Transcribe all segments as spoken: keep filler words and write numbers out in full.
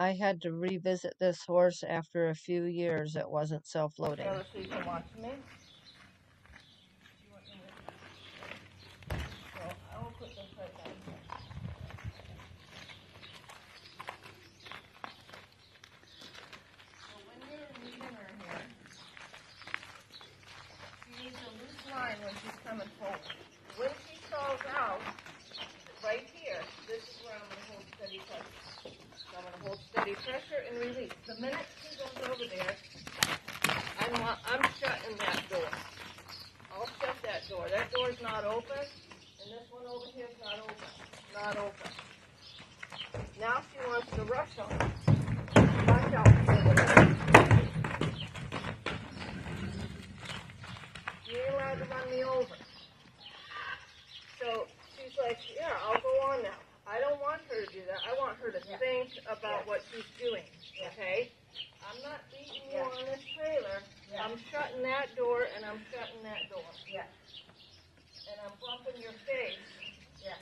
I had to revisit this horse after a few years. It wasn't self-loading. So you can watch me. Pressure and release. The minute she goes over there, I'm, I'm shutting that door. I'll shut that door. That door's not open, and this one over here is not open. Not open. Now she wants to rush on. Watch out for this. You're allowed to run me over. So she's like, yeah, I'll go on now. I don't want her to do that. I want her to yeah. think about yeah. what she's doing, yeah. okay? I'm not beating yeah. you on this trailer. Yeah. I'm shutting that door, and I'm shutting that door. Yeah. And I'm bumping your face yeah.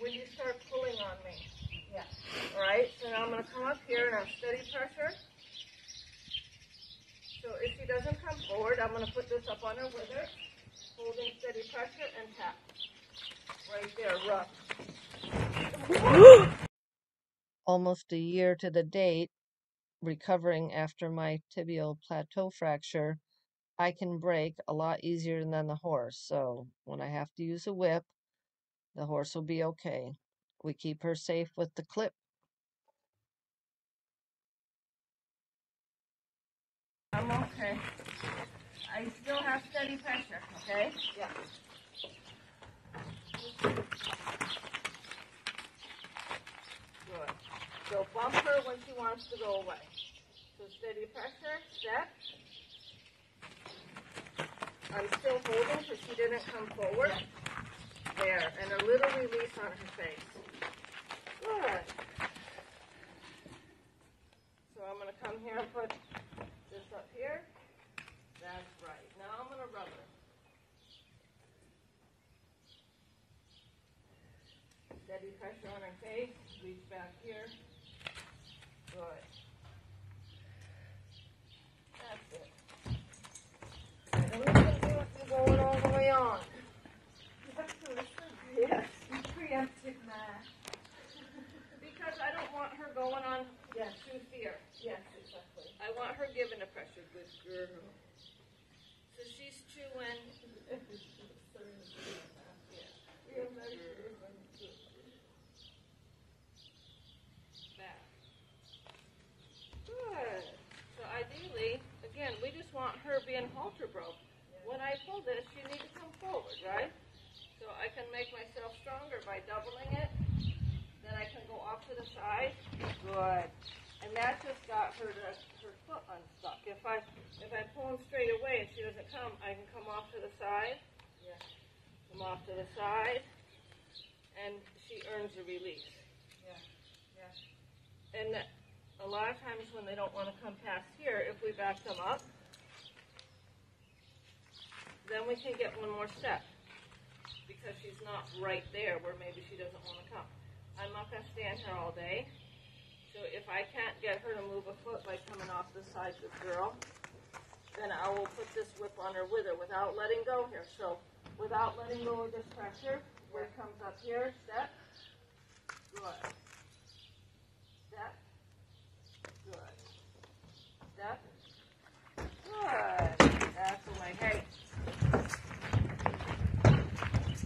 when you start pulling on me. Yeah. All right? So now I'm going to come up here, and I'm steady pressure. So if she doesn't come forward, I'm going to put this up on her with her, holding steady pressure, and tap. Right there, rough. Almost a year to the date, recovering after my tibial plateau fracture, I can brake a lot easier than the horse. So when I have to use a whip, the horse will be okay. We keep her safe with the clip. I'm okay. I still have steady pressure, okay? Yeah. Good. So bump her when she wants to go away. So steady pressure, step. I'm still holding so she didn't come forward. There, and a little release on her face. Good. So I'm going to come here and put this up here. That's right. Now I'm going to rub her. Steady pressure on her face, reach back here. Good. That's it. And we're going to do it to go it all the way on. That's so good. Yes. You preempted my. Because I don't want her going on yes. too fierce. Yes, exactly. I want her giving the pressure. Good girl. So she's chewing. yeah. Good girl. Ideally, again, we just want her being halter broke. When I pull this, you need to come forward, right? So I can make myself stronger by doubling it. Then I can go off to the side. Good. And that just got her to, her foot unstuck. If I if I pull them straight away and she doesn't come, I can come off to the side. Yeah. Come off to the side, and she earns a release. Yeah. Yeah. And. That, A lot of times when they don't want to come past here, if we back them up, then we can get one more step because she's not right there where maybe she doesn't want to come. I'm not going to stand here all day, so if I can't get her to move a foot by coming off the side of the girl, then I will put this whip on her with her without letting go here. So without letting go of this pressure, where it comes up here, step, good, step. Good. Step. Good. That's away. Hey.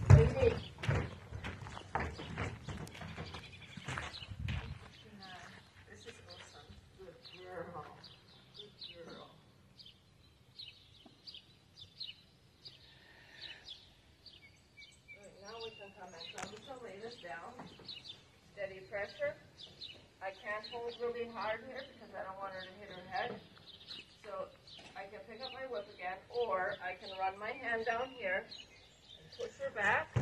Lady. This is awesome. Good girl. Good girl. Right, now we can come in. So I'm just going to lay this down. Steady pressure. I can't hold really hard here because I don't want her to hit her head. So I can pick up my whip again, or I can run my hand down here, and push her back,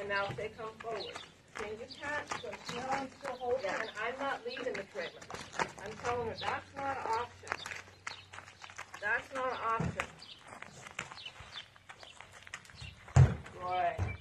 and now say come forward. Change your cat, so now I'm still holding, yeah. and I'm not leaving the trailer. I'm telling her that's not an option. That's not an option. Good.